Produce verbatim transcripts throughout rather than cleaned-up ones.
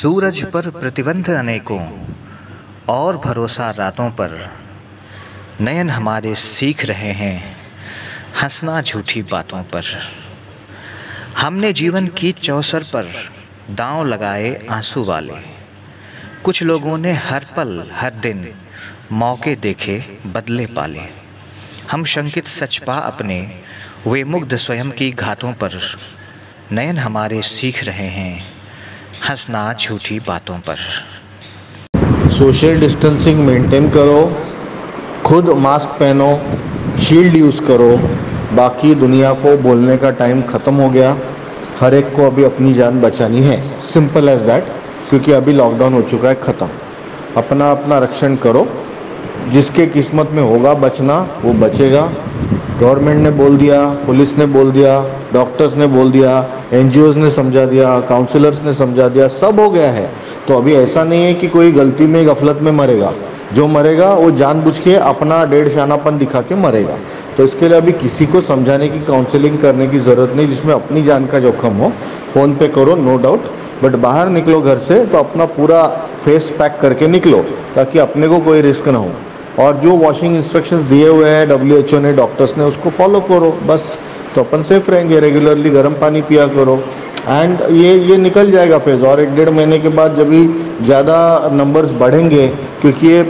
सूरज पर प्रतिबंध अनेकों और भरोसा रातों पर, नयन हमारे सीख रहे हैं हंसना झूठी बातों पर। हमने जीवन की चौसर पर दांव लगाए आंसू वाले, कुछ लोगों ने हर पल हर दिन मौके देखे बदले पाले। हम शंकित सच पा अपने वे मुग्ध स्वयं की घातों पर, नयन हमारे सीख रहे हैं हंसना झूठी बातों पर। सोशल डिस्टेंसिंग मेंटेन करो, खुद मास्क पहनो, शील्ड यूज़ करो। बाकी दुनिया को बोलने का टाइम ख़त्म हो गया, हर एक को अभी अपनी जान बचानी है, सिंपल एज दैट। क्योंकि अभी लॉकडाउन हो चुका है ख़त्म। अपना अपना रक्षण करो, जिसके किस्मत में होगा बचना वो बचेगा। गवर्नमेंट ने बोल दिया, पुलिस ने बोल दिया, डॉक्टर्स ने बोल दिया, एनजीओज़ ने समझा दिया, काउंसलर्स ने समझा दिया, सब हो गया है। तो अभी ऐसा नहीं है कि कोई गलती में गफलत में मरेगा। जो मरेगा वो जानबूझ के अपना डेढ़ शानापन दिखा के मरेगा। तो इसके लिए अभी किसी को समझाने की, काउंसलिंग करने की ज़रूरत नहीं, जिसमें अपनी जान का जोखम हो। फ़ोन पे करो नो डाउट, बट बाहर निकलो घर से तो अपना पूरा फेस पैक करके निकलो, ताकि अपने को कोई रिस्क ना हो। और जो वॉशिंग इंस्ट्रक्शंस दिए हुए हैं डब्ल्यू एच ओ ने, डॉक्टर्स ने, उसको फॉलो करो बस, तो अपन सेफ रहेंगे। रेगुलरली गर्म पानी पिया करो, एंड ये ये निकल जाएगा फेज। और एक डेढ़ महीने के बाद जब भी ज़्यादा नंबर्स बढ़ेंगे, क्योंकि ये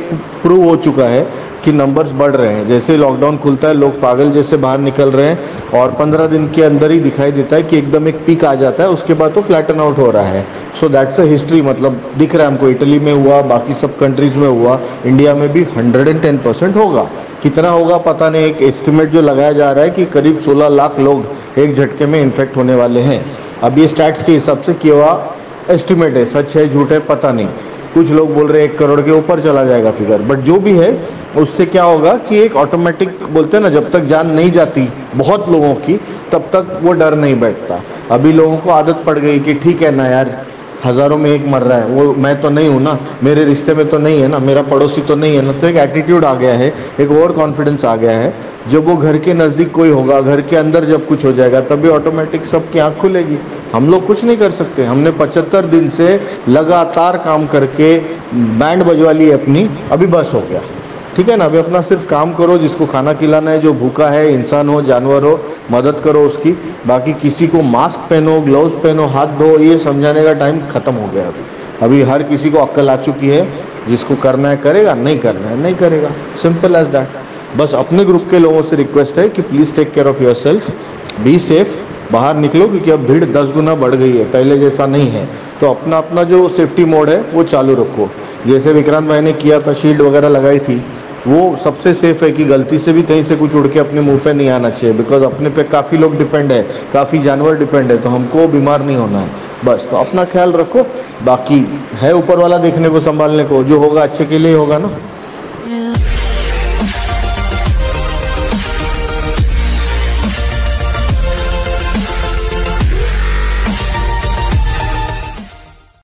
प्रूव हो चुका है कि नंबर्स बढ़ रहे हैं, जैसे लॉकडाउन खुलता है लोग पागल जैसे बाहर निकल रहे हैं, और पंद्रह दिन के अंदर ही दिखाई देता है कि एकदम एक पीक आ जाता है, उसके बाद तो फ्लैटन आउट हो रहा है। सो दैट्स अ हिस्ट्री, मतलब दिख रहा है हमको। इटली में हुआ, बाकी सब कंट्रीज़ में हुआ, इंडिया में भी हंड्रेड एंड टेन परसेंट होगा। कितना होगा पता नहीं, एक एस्टिमेट जो लगाया जा रहा है कि करीब सोलह लाख लोग एक झटके में इन्फेक्ट होने वाले हैं। अब ये स्टैट्स के हिसाब से किया हुआ एस्टिमेट है, सच है झूठ है पता नहीं। कुछ लोग बोल रहे हैं एक करोड़ के ऊपर चला जाएगा फिगर, बट जो भी है उससे क्या होगा कि एक ऑटोमेटिक, बोलते हैं ना, जब तक जान नहीं जाती बहुत लोगों की तब तक वो डर नहीं बैठता। अभी लोगों को आदत पड़ गई कि ठीक है ना यार, हज़ारों में एक मर रहा है, वो मैं तो नहीं हूँ ना, मेरे रिश्ते में तो नहीं है ना, मेरा पड़ोसी तो नहीं है ना। तो एक एटीट्यूड आ गया है, एक ओवर कॉन्फिडेंस आ गया है। जब वो घर के नज़दीक कोई होगा, घर के अंदर जब कुछ हो जाएगा, तभी ऑटोमेटिक सबकी आँख खुलेगी। हम लोग कुछ नहीं कर सकते। हमने पचहत्तर दिन से लगातार काम करके बैंड बजवा ली अपनी, अभी बस हो गया, ठीक है ना। अभी अपना सिर्फ काम करो, जिसको खाना खिलाना है, जो भूखा है, इंसान हो जानवर हो, मदद करो उसकी। बाकी किसी को मास्क पहनो, ग्लव्स पहनो, हाथ धो, ये समझाने का टाइम ख़त्म हो गया। अभी अभी हर किसी को अक्ल आ चुकी है, जिसको करना है करेगा, नहीं करना है नहीं करेगा, सिंपल एज दैट। बस अपने ग्रुप के लोगों से रिक्वेस्ट है कि please take care of yourself, be safe, बाहर निकलो, क्योंकि अब भीड़ दस गुना बढ़ गई है, पहले जैसा नहीं है। तो अपना अपना जो सेफ्टी मोड है वो चालू रखो, जैसे विक्रांत भाई ने किया था, शील्ड वगैरह लगाई थी, वो सबसे सेफ़ है कि गलती से भी कहीं से कुछ उड़ के अपने मुंह पे नहीं आना चाहिए। बिकॉज अपने पे काफ़ी लोग डिपेंड है, काफ़ी जानवर डिपेंड है, तो हमको बीमार नहीं होना है बस। तो अपना ख्याल रखो, बाकी है ऊपर वाला देखने को, संभालने को, जो होगा अच्छे के लिए होगा ना।